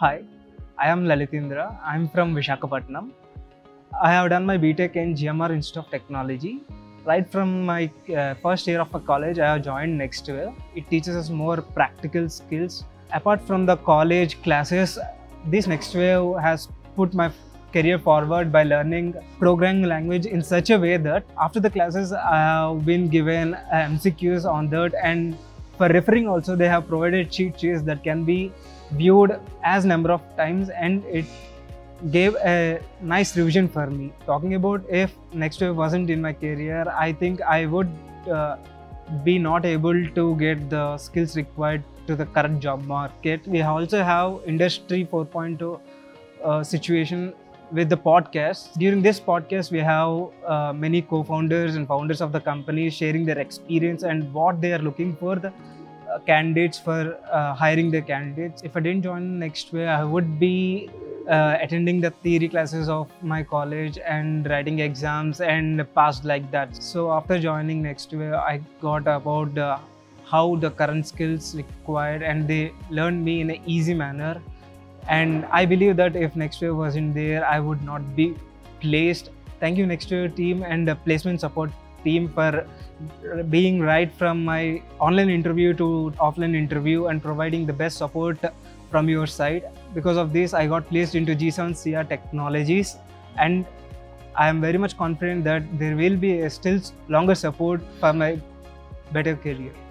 Hi, I am Lalitindra. I am from Visakhapatnam. I have done my BTech in GMR Institute of Technology. Right from my first year of college, I have joined NextWave. It teaches us more practical skills. Apart from the college classes, this NextWave has put my career forward by learning programming language in such a way that after the classes, I have been given MCQs on that, and for referring also, they have provided cheat sheets that can be viewed as number of times, and it gave a nice revision for me. Talking about if NextWave wasn't in my career, I think I would be not able to get the skills required to the current job market. We also have Industry 4.0 situation with the podcast. During this podcast, we have many co-founders and founders of the company sharing their experience and what they are looking for the candidates for hiring their candidates. If I didn't join NextWave, I would be attending the theory classes of my college and writing exams and passed like that. So after joining NextWave, I got about how the current skills required, and they learned me in an easy manner. And I believe that if NextWave wasn't there, I would not be placed. Thank you NextWave team and the placement support team for being right from my online interview to offline interview and providing the best support from your side. Because of this, I got placed into G7CR Technologies, and I am very much confident that there will be a still longer support for my better career.